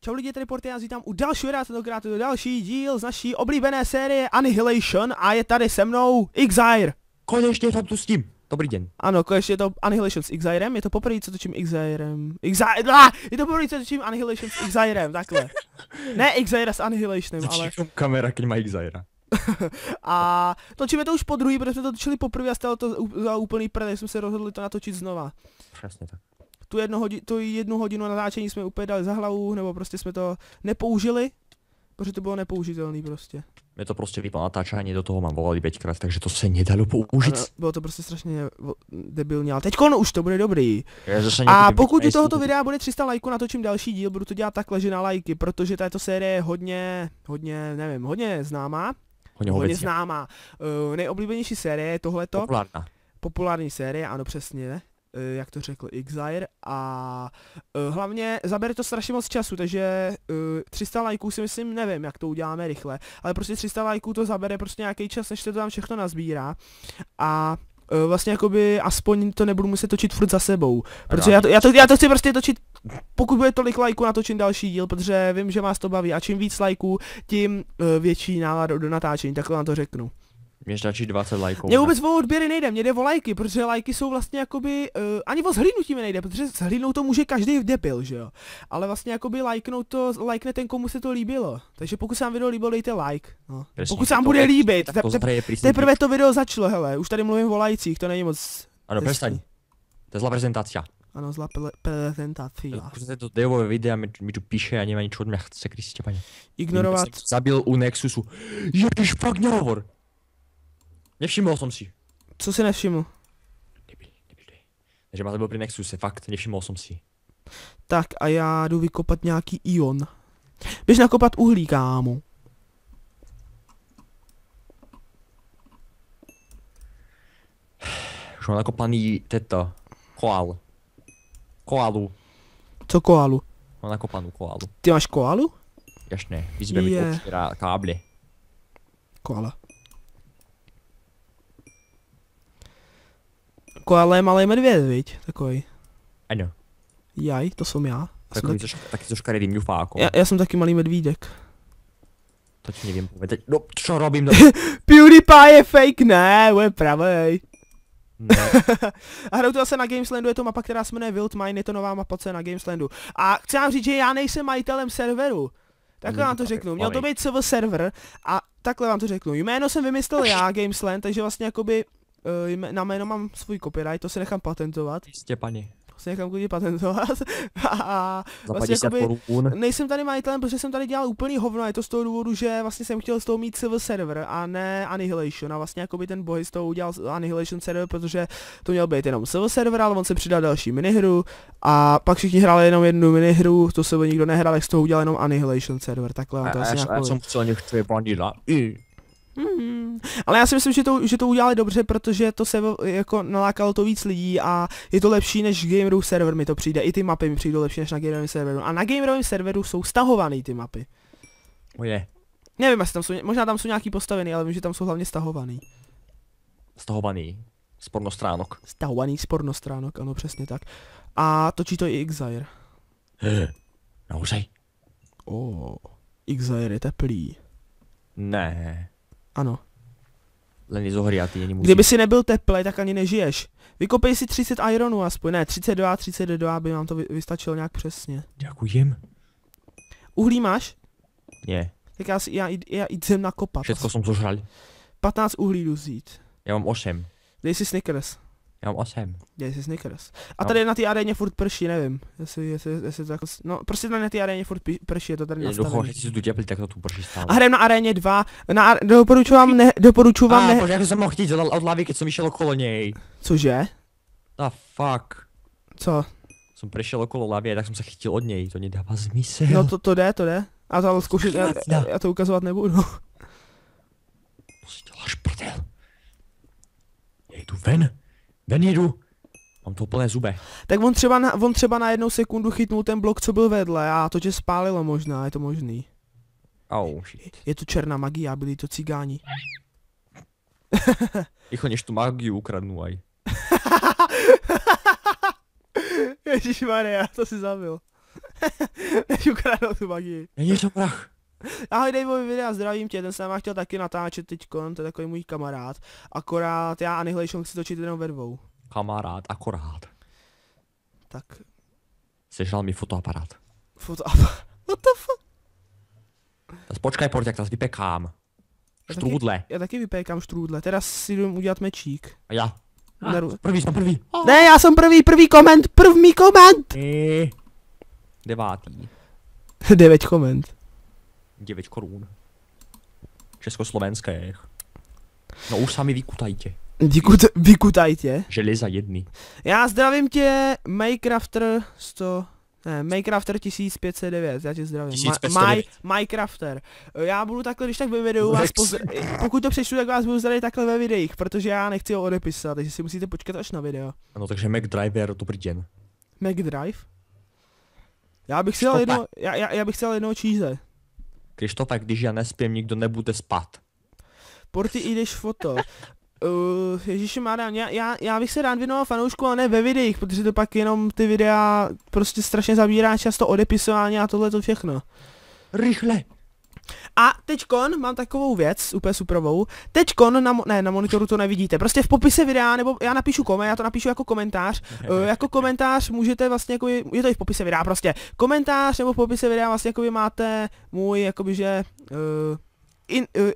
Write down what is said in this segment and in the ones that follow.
Čau lidi, tady Porty, já vítám u dalšího rád, tentokrát je to další díl z naší oblíbené série Annihilation a je tady se mnou Ixajr. Konečně tam tu s tím. Dobrý den. Ano, konečně je to Annihilation s Xirem, je to poprvé, co točím Xirem. Je to poprvé, co točím Annihilation s Xirem, takhle. Ne Xire s Annihilationem, ale... kamera, když má Xira. A točíme to už po druhý, protože jsme to točili poprvé a stalo to za úplný prd, jsme se rozhodli to natočit znova. Přesně tak. Tu jednu hodinu natáčení jsme úplně dali za hlavu, nebo prostě jsme to nepoužili, protože to bylo nepoužitelné prostě. Mě to prostě vypadlo natáčení, do toho mám volali 5krát, takže to se nedalo použít. Ano, bylo to prostě strašně debilní, ale teď už to bude dobrý. A pokud u tohoto videa bude 300 lajků, natočím další díl, budu to dělat takhle, že na lajky, protože tato série je hodně známá. Hodně známá. Nejoblíbenější série je tohleto. Populární série, ano přesně, ne? Jak to řekl Xire, a hlavně zabere to strašně moc času, takže 300 lajků si myslím, nevím, jak to uděláme rychle, ale prostě 300 lajků to zabere prostě nějaký čas, než se to tam všechno nazbírá a vlastně jakoby aspoň to nebudu muset točit furt za sebou, protože já to chci prostě točit, pokud bude tolik lajků, natočím další díl, protože vím, že vás to baví a čím víc lajků, tím větší nálad do natáčení, takhle vám to řeknu. Mě stačí 20 lajků. Mě vůbec o odběry nejde, mě jde o lajky, protože lajky jsou vlastně jakoby, ani o zhlídnutí mi nejde, protože zhlídnout to může každý debil, že jo. Ale vlastně jakoby lajkne ten, komu se to líbilo. Takže pokud se vám video líbilo, dejte like. No. Pokud se vám bude líbit, teprve to video začalo, hele, už tady mluvím o lajcích, to není moc... Ano, přestaň. To je zlá prezentace. Ano, zlá prezentácia. Protože to Daveové videa mi tu píše a nemá nič od mě, chce Kriste, pane. Ignorovat. Zabil u Nexusu. Ježiš, fakt nehovor. Nevšiml jsem si. Co si nevšiml? Takže máte byl při Nexuse, fakt, nevšiml jsem si. Tak a já jdu vykopat nějaký ion. Běž nakopat uhlí, kámo. Už mám nakopaný teta. Koal. Koalu. Co koalu? Mám nakopanou koalu. Ty máš koalu? Jasně, vyzbe mi to káble. Koala. Koala je malý medvěd, viď? Takový. Ano. Jaj, to jsem já. Taky troška redým ňufáko. Já jsem taky malý medvídek. To ti nevím povedať. No, čo robím? PewDiePie je fake, ne, je pravej. Ne. A hraju to zase na Gameslandu, je to mapa, která se jmenuje Wild Mine, je to nová mapa, co je na Gameslandu. A chci vám říct, že já nejsem majitelem serveru. Takhle vám to řeknu, měl to být CV server a takhle vám to řeknu. Jméno jsem vymyslel já, Gamesland, takže vlastně jakoby... na jméno mám svůj copyright, to se nechám patentovat. Jistě, paní. To se nechám klidně patentovat. A vlastně jakoby, nejsem tady majitelem, protože jsem tady dělal úplný hovno, je to z toho důvodu, že vlastně jsem chtěl z toho mít civil server a ne Annihilation. A vlastně jakoby ten bohy z toho udělal Annihilation server, protože to měl být jenom civil server, ale on se přidal další minihru a pak všichni hráli jenom jednu minihru, to se nikdo nehrál, tak z toho udělal jenom Annihilation server. Takhle vám to asi nějak povědět. Ale já si myslím, že to udělali dobře, protože to se jako nalákalo to víc lidí a je to lepší než gamerový server mi to přijde, i ty mapy mi přijdou lepší než na gamerovém serveru a na gamerovém serveru jsou stahované ty mapy. Oje. Nevím, jestli tam jsou, možná tam jsou nějaký postavený, ale vím, že tam jsou hlavně stahovaný. Stahovaný z pornostránok. Stahovaný z pornostránok, ano přesně tak. A točí to i Xire. Naozaj? Oh, Xire je teplý. Ne. Ano. Len je zohriatý, ani musí. Kdyby si nebyl teplej, tak ani nežiješ. Vykopej si 30 ironů aspoň, ne, 32, aby vám to vystačilo nějak přesně. Děkujem. Uhlí máš? Ne. Tak já jdem nakopat. Všechno jsem zožral. 15 uhlí jdu vzít. Já mám 8. Dej si Snickers. Já mám 8. Dej si Snickers. A tady na té aréně furt prší, nevím. Jestli to jako... No, prostě na té aréně furt prší, je to tady nastavené. Doufám, že si tu teplý, tak to tu prší stále. A hrajeme na aréně 2. Doporučuji vám ne... Bože, jak jsem mohl chtít od hlavy, když jsem šel okolo něj. Cože? Ah, fuck. Co? Jsem prešel okolo hlavy, tak jsem se chytil od něj, to nedává smysl. No to jde. A to ale zkoušet, já to ukazovat nebudu. To si děláš prdel. Já jdu ven. Ven jedu. Mám to plné zube. Tak on třeba na jednu sekundu chytnul ten blok, co byl vedle a to tě spálilo možná, je to možný. Oh, shit. Je to černá magie a byli to cigáni. Icho, než tu magii ukradnu aj. Ježišmane, já to si zabil. Než ukradl tu magii. Není to prach. Ahoj Daveovi videa, zdravím tě, ten jsem vám chtěl taky natáčet teďkon, to je takový můj kamarád. Akorát já Annihilation chci točit jenom ve dvou. Kamarád, akorát. Tak. Sežral mi fotoaparát. Fotoaparát? What the fuck? Tak počkaj, porťák, tak vypekám. Štrůdle. Já taky vypekám štrůdle, teda si jdem udělat mečík. A já. První, jsem první. Ne, já jsem první, první koment. 9. 9 koment. 9 korun. Československých. No už sami vykutajte. Vykutajte. Železa jedný. Já zdravím tě, Minecrafter 100. Ne, Minecrafter 1509, já tě zdravím. Minecrafter. Já budu takhle, když tak ve videu vás pokud to přečtu, tak vás budu zdravit takhle ve videích, protože já nechci ho odepisat, takže si musíte počkat až na video. Ano, takže MacDriver, dobrý den. MacDrive? Já bych si dal jedno, já bych si dal jednoho číze. Krištofe, když já nespím, nikdo nebude spát. Porty, jdeš foto. Ježišmarja, já bych se rád věnoval fanoušku, ale ne ve videích, protože to pak jenom ty videa prostě strašně zabírá často odepisování a tohle to všechno. Rychle. A teďkon mám takovou věc, úplně superovou. Teďkon, na monitoru to nevidíte, prostě v popise videa, nebo já napíšu já to napíšu jako komentář. Jako komentář můžete vlastně, jako je to i v popise videa prostě. Komentář nebo v popise videa vlastně jako vy máte můj, jakoby že...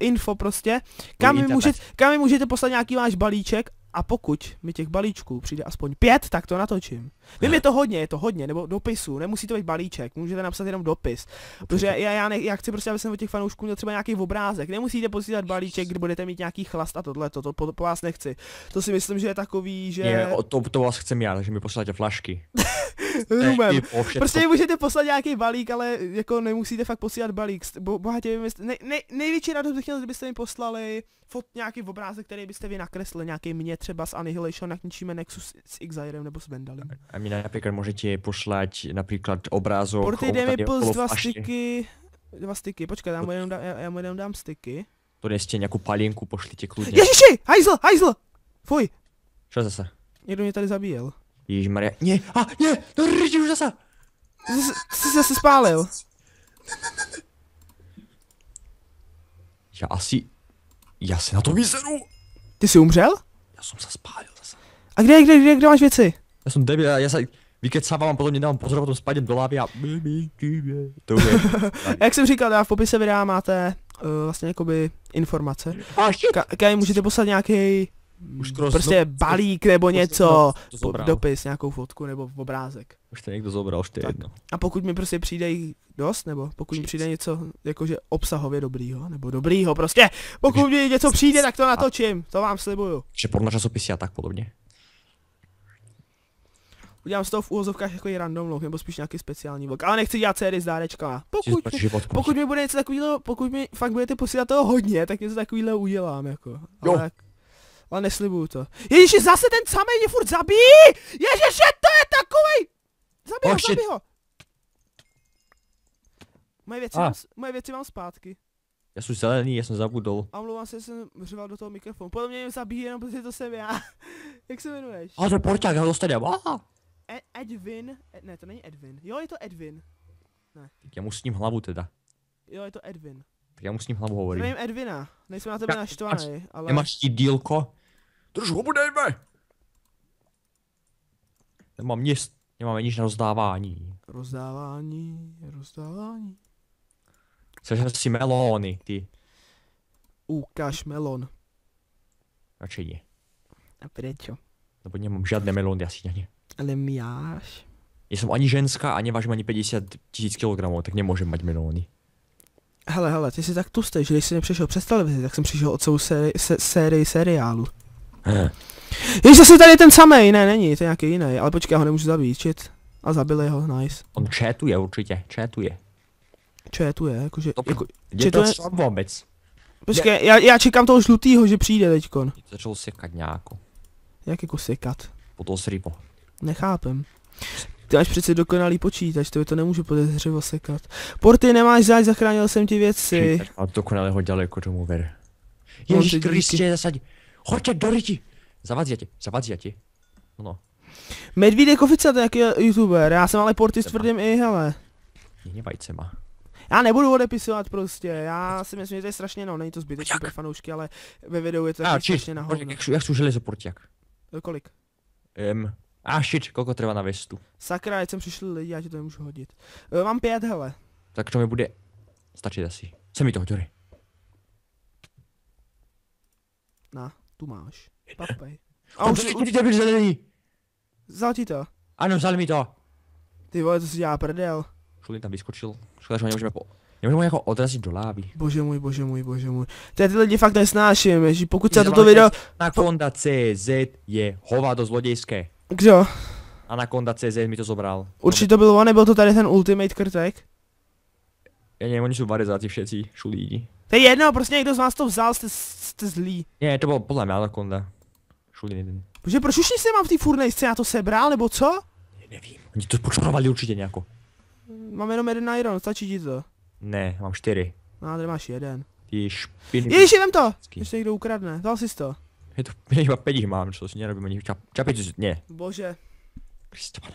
info prostě, kam vy můžete poslat nějaký váš balíček a pokud mi těch balíčků přijde aspoň 5, tak to natočím. Vím, je to hodně, nebo dopisů, nemusí to být balíček, můžete napsat jenom dopis. Protože já chci prostě, aby jsem od těch fanoušků měl třeba nějaký obrázek, nemusíte posílat balíček, kdy budete mít nějaký chlast a tohleto, to po vás nechci. To si myslím, že je takový, že... Je, to vás chcem já, takže mi posíláte flašky. Rumem. Prostě můžete poslat nějaký balík, ale jako nemusíte fakt posílat balík. Bohatě největší radost bych chtěl, kdybyste mi poslali nějaký obrázek, který byste vy nakreslili, nějaký mě třeba z Annihilation, jak ničíme Nexus s Ixajrem nebo s Vendalem. A mě například můžete poslat například obrázek. Porty jde mi plus 2 styky, počkej, já mu jenom dám styky. To ještě nějakou palinku pošlite kludně. Ježiši, hajzl! Fuj. Co zase? Někdo mě tady zabíjel. Ježišmarja, ne, to ryži už zase. Jsi zase spálil. Já se na to vyzeru. Ty jsi umřel? Já jsem se spálil zase. A kde máš věci? Já jsem debil, já se vykecávám, potom mě dám pozor, potom spadím do lávy a... Jak jsem říkal, já v popise videa máte vlastně jakoby informace. Kaj můžete poslat nějaký... Už prostě balík nebo něco, dopis, nějakou fotku nebo obrázek. Už to někdo zobral, už to je jedno. A pokud mi prostě přijde dost, nebo pokud mi přijde něco jakože obsahově dobrýho, nebo dobrýho prostě, pokud mi něco přijde, tak to natočím, to vám slibuju. Že porno časopisy a tak podobně. Udělám z toho v úvozovkách jako i random vlog, nebo spíš nějaký speciální vlog, ale nechci dělat série s dárečkama. Pokud mi bude něco takového, pokud mi fakt budete posílat toho hodně, tak něco takového udělám jako. Ale neslibuju to. Ježiši, zase ten samej mě furt zabíjí! Ježiši, to je takovej! Zabij ho! Moje věci mám zpátky. Já jsem zelený, já jsem zabudol. A mluvám se, že jsem řval do toho mikrofonu. Podle mě zabíjí jenom, protože to jsem já. Jak se jmenuješ? A to je porťák, já ho dostanem. Edwin. Ne, to není Edwin. Jo, je to Edwin. Ne. Tak já mu s ním hlavu teda. Jo, je to Edwin. Tak já mu s ním hlavu hovorím. Zdravím Edwina, nejsem na tebe naštvaný, ale... Nemáš ti dílko? Drž hubu, Dave! Nemáme nic na rozdávání. Rozdávání... Sežer si melóny, ty. Ukáž melon. Radšej ne. A prečo? Nebo nemám žádné melony, asi ne. Ale máš. Jsem ani ženská a nevážím ani 50 000 kilogramů, tak nemůžem mať melony. Hele, ty jsi tak tlustej, že když jsi nepřišel přes televizi, tak jsem přišel od celou sérii seriálu. Jež zase tady ten samej, ne, není, to je nějaký jiný, ale počkej, já ho nemůžu zabít. A zabili ho, nice. On chatuje určitě, chatuje. Je to slab vůbec. Počkej, já čekám toho žlutýho, že přijde teďkon. Začal sekat nějako. Jak jako sekat? Potom se rybo. Nechápem. Ty máš přece dokonalý počítač, to by to nemůžu podezřivo sekat. Porty, nemáš zač, zachránil jsem ti věci. A dokonale ho daleko domů ver. Ježíš Kristě, zasadí. Hoďte do ryti. Zavadzí ti. No. Medvídek oficiál, to je nějaký youtuber, já jsem ale porty s tvrdým i hele. Jině vajcema. Já nebudu odepisovat prostě, já si myslím, že to je strašně, no není to zbytečný pro fanoušky, ale ve videu je to taky strašně nahodno. Jak jsou železo portiak? Kolik? Shit, koliko trvá na vestu? Sakra, teď jsem přišel lidi, já ti to nemůžu hodit. Mám 5, hele. Tak to mi bude stačit asi. Sem mi to hoďory. Na, tu máš. Papej. A už to byl zelený. Vzal ti to? Ano, vzal mi to. Ty vole, to si dělá prdel. Šulín tam vyskočil, škoda, že ho nemůžeme jako odrazit do lávy. Bože můj, bože můj, bože můj. Teď ty lidi fakt nesnáším, ježi, pokud se toto video... Anakonda.cz je hovado zlodějské. Kdo? Anakonda.cz mi to zobral. Určitě to byl on, nebyl to tady ten ultimate krtek? Já nevím, oni jsou varezáci všetci, šulídi. To je jedno, prostě někdo z vás to vzal, jste zlí. Ne, to bylo podle mě Anakonda. Šulín jeden. Bože, proč už nic nemám v té furnejce, já to sebral, nebo co? Nevím, oni to počorovali určitě nějako. Mám jenom jeden iron, stačí ti to? Ne, mám 4. No, tady máš 1. Ty špiny... Ježiši, vem to! Ještě někdo ukradne, dal jsi to. Je to iba 5 mám, co si nerobím ani čapicu, ne. Bože. Kristopane.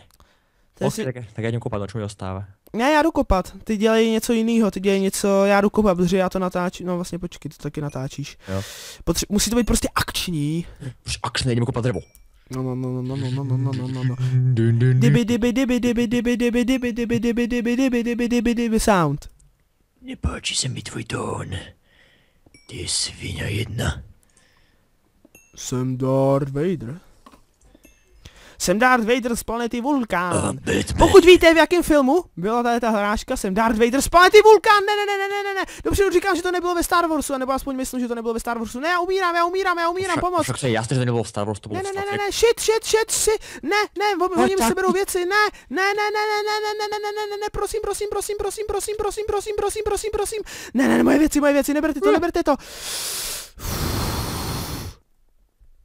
Si... Tak já jdu kopat, co mi dostává. Ne, já jdu kopat, ty dělej něco jiného, ty dělej něco, já jdu kopat, protože já to natáčím, no vlastně počkej, ty to taky natáčíš. Jo. Musí to být prostě akční. Proč akční, jdeme kopat dřevo. No. Dibi sound. Nepáčí se mi tvůj tón. Ty svině jedna. Jsem Darth Vader. Jsem Darth Vader z planety Vulkán. Pokud víte, v jakém filmu byla tady ta hráška, jsem Darth Vader z planety Vulkán. Ne. Dopředu říkám, že to nebylo ve Star Warsu, nebo aspoň myslím, že to nebylo ve Star Warsu. Ne, já umírám, pomoc. Však se jasně, že to nebylo v Star Warsu, to bylo ne, shit, ne, hodím se berou věci, ne, prosím, ne, moje věci, neberte to.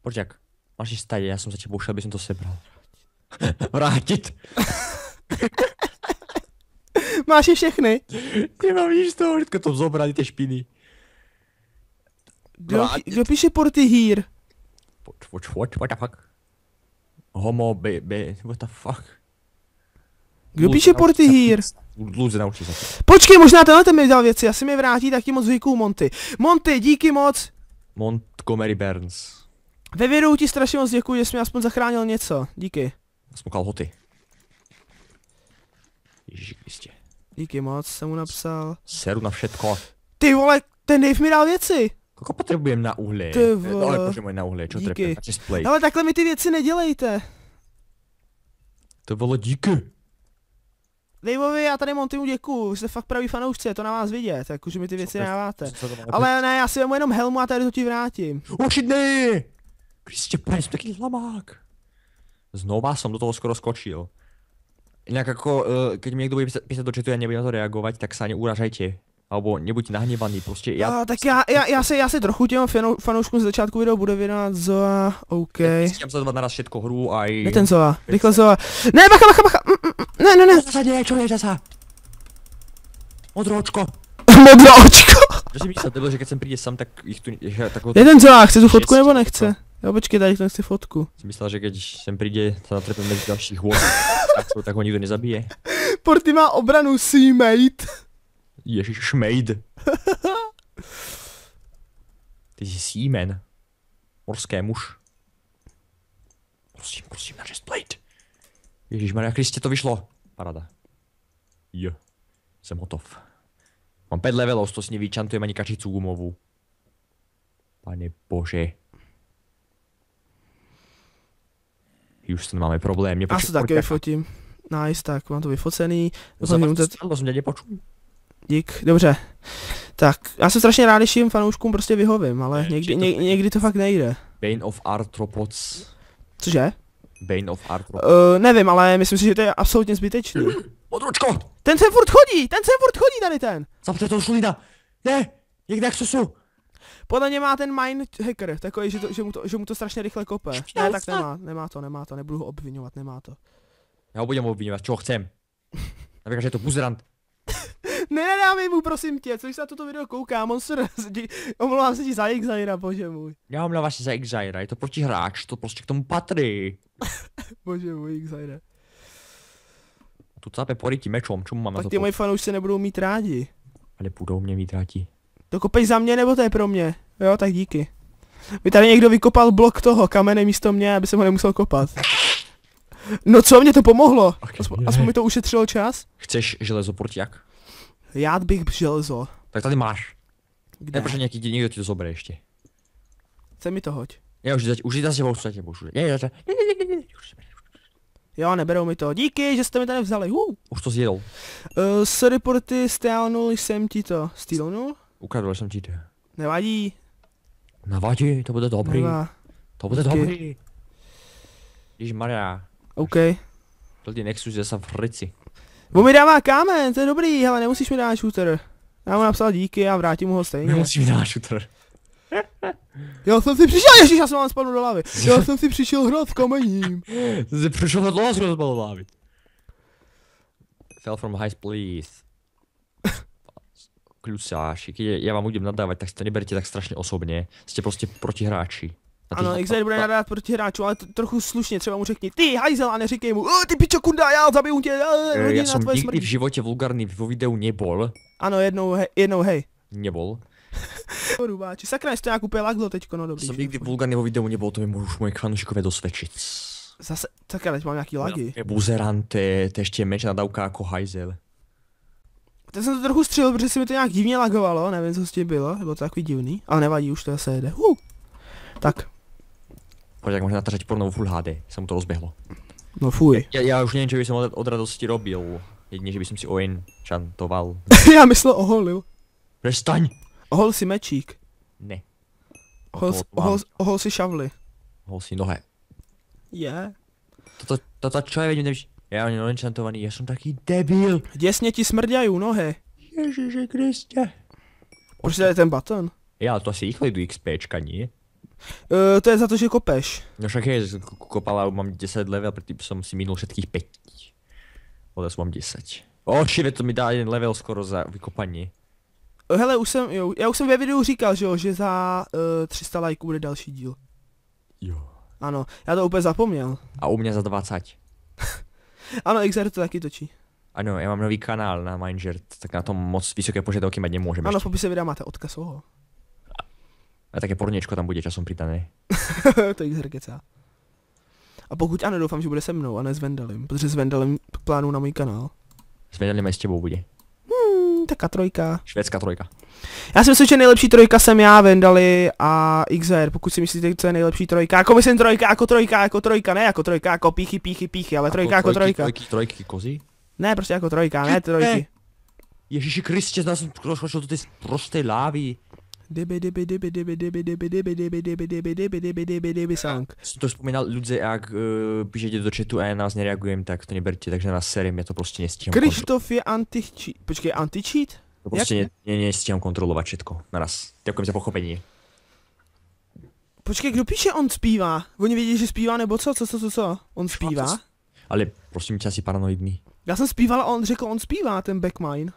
Počkej. Máš jsi tady, já jsem začal boušel, abych jsem to sebral. Vrátit! Máš je všechny? Ty mám již toho, hnedka to zobrali ty špiny. Kdo píše porty here? What the fuck? Homo baby, what the fuck? Kdo píše porty here? Luze naučí se. Počkej, možná tenhle ten mi dal věci, asi mi vrátí, tak ti moc děkuju Monty. Monty, díky moc! Montgomery Burns. Ve videu ti strašně moc děkuji, že jsi mě aspoň zachránil něco. Díky. Smokal hoty. Ježiši Kriste. Díky moc, jsem mu napsal. Seru na všetko. Ty vole, ten Dave mi dal věci. Koliko potřebujeme na uhly? Ty vole. Ale bože můj, na uhly, čo potřebujeme na display. Ale takhle mi ty věci nedělejte. To bylo díky. Daveovi, já tady Montymu děkuju, jste fakt pravý fanoušci, je to na vás vidět, jako že mi ty věci dáváte. Ale ne, já si vemu jenom helmu a tady to ti vrátím. Očidný! Kristě, pane, jsem takový hlamák. Znova jsem do toho skoro skočil. Jinak jako, keď mi někdo bude písat do chatu, já nebudem na to reagovat, tak se ani uražajte. Albo nebuď nahněvaný, prostě já... Tak já se trochu těm fanouškům z začátku videa budu věnovat Zoa, OK. Chtěl sledovat naraz všetko hru a i... Ne ten Zoa, rychle Zoa. Ne, bacha. Ne. Zasadě, čo je zasa? Modročko. Modročko. Že si myslel, že když jsem přijde sám, tak jich tu... Ne ten Zoa, chce tu fotku nebo nechce? Jo, počkej, tady nechci fotku. Jsem myslel, že když sem přijde, se natrpím mezi dalších hůl, tak ho nikdo nezabije. Porty má obranu, seamate. Ježiš, šmejd. Ty jsi símen. Morské muž. Prosím, na chestplate. Ježišmarja, Kristě, to vyšlo. Parada. Jo. Jsem hotov. Mám 5 levelů, to s ní vyčantujem ani kačicu gumovou. Pane bože. Už to máme problém. Já se taky vyfotím. Nice, tak mám to vyfocený. To jsem mě počul. Dík, dobře. Tak, já jsem strašně rád, když jim fanouškům prostě vyhovím, ale někdy to fakt nejde. Bane of Arthropods. Cože? Bane of Arthropods. Nevím, ale myslím si, že to je absolutně zbytečný. Odručko! Ten sem furt chodí tady ten! Zapte toho šulína! Ne! Někde jak jsou. Podle mě má ten mindhacker takový, že mu to strašně rychle kope. Ne, tak nemá to, nebudu ho obvinovat, nemá to. Já ho budem obvinovat, čeho chcem. Například, že je to buzerant. Nenadávej mu, prosím tě, což se na toto video kouká, monster, omlouvám se ti za Ixajra, bože můj. Já omlouvám se za Ixajra, je to protihráč, to prostě k tomu patří. Bože můj, Ixajra. Tu cápe porytí mečom, čemu máme tak ty moji fanoušci se nebudou mít rádi. Ale budou mě mít rádi. To kopej za mě, nebo to je pro mě? Jo, tak díky. By tady někdo vykopal blok toho kamene místo mě, aby jsem ho nemusel kopat. No co, mě to pomohlo? Aspoň mi to ušetřilo čas. Chceš železo, portiak? Já bych železo. Tak tady máš. Kde? Ne, protože někdo ti to zobere ještě. Chce mi to hoď. Já už jít za sebou, co tě božu. Jo, neberou mi to. Díky, že jste mi tady vzali. Už to zjedou. Sorry, porty, stálnul jsem ti to. Stýlnul? Ukradl jsem ti to. Nevadí. Nevadí, to bude dobrý. To bude dobrý. Ježmarja. OK. Tady Nexus je v hryci. On mi dává kámen, to je dobrý, hele, nemusíš mi dát shooter. Já mu napsal díky a vrátím mu ho stejně. Nemusíš mi dát shooter. Já jsem si přišel, ježiš, já jsem vám spadl do hlavy. Já jsem si přišel hrát s kamením. Jsem si přišel hrát dlouho spadl do hlavy. Fell from high, please. Klusáši, když já vám budem nadávat, tak to neberte tak strašně osobně. Jste prostě protihráči. Ano, Xire bude nadávat proti hráčům, ale trochu slušně, třeba mu řekni ty hajzel a neříkej mu ty pičo kunda, já zabiju tě, já jsem nikdy smrti. V životě vulgarní v videu nebol. Ano, jednou hej. Nebol. Rubáči, sakra, jsi to nějak úplně laglo teďko, no dobrý. Jsem nikdy vulgarní v videu nebol, to mi můžu moje fanušikové dosvědčit. Zase, sakra, teď mám nějaký lagy. Buzerante, to ještě meč nadávka jako hajzel. Teď jsem to trochu střelil, protože si mi to nějak divně lagovalo, nevím co s tím bylo, bylo to takový divný, ale nevadí, už to zase jede. Tak. Pojď, jak možná natáčet pornou Full HD, se mu to rozběhlo. No fuj. Já už nevím, že bych jsem od radosti robil. Jedině, že bych jsem si ojen šantoval. Já myslel oholil. Přestaň! Ohol si mečík. Ne. Ohol si šavly. Ohol si nohe. Je. Tata člověk nevíš. Já on je šantovaný, já jsem taký debil. Děsně ti smrďají nohy. Ježiši Kriste. Proč tady ten baton? Já to asi rychle jdu XPčka, nie? To je za to, že kopeš. No však je, že kopala, mám 10 level, protože jsem si minul všetkých 5. Odez mám 10. Šire, to mi dá jeden level skoro za vykopání. Hele, já už jsem ve videu říkal, že jo, že za 300 lajků bude další díl. Jo. Ano, já to úplně zapomněl. A u mě za 20. Ano, Xire to taky točí. Ano, já mám nový kanál na Minecraft, tak na tom moc vysoké požadavky mať nemůžeme. Ano, v popise videa máte odkaz oho. A také porněčko tam bude časom přidané. To je zhrkecá. A pokud ano, doufám, že bude se mnou a ne s Vendalim, protože s Vendalim plánu na můj kanál. S Vendalim je s tebou bude. Taká trojka. Švédská trojka. Já si myslím, že nejlepší trojka jsem já, Vendali a Xire, pokud si myslíte, co je nejlepší trojka. Jako myslím trojka, jako trojka, ne jako trojka, jako píchy, ale trojka jako trojka. Trojky kozy? Ne, prostě jako trojka, ne trojky. Ježíši Kriste, znal jsem prošel do té prosté lávy. Jsem to vzpomínal lidé, jak píšete do chatu a já nás nereagujem, tak to neberte, takže na sérii mě to prostě nestíhám. Krištof je anti-cheat. Počkej, anti-cheat? To prostě nestíhám kontrolovat všetko naraz. Děkujem za pochopení. Počkej, kdo píše, on zpívá? Oni vědí, že zpívá nebo co? On zpívá? Ale prosím tě, asi paranoidní. Já jsem zpíval a on řekl, on zpívá, ten Backmine.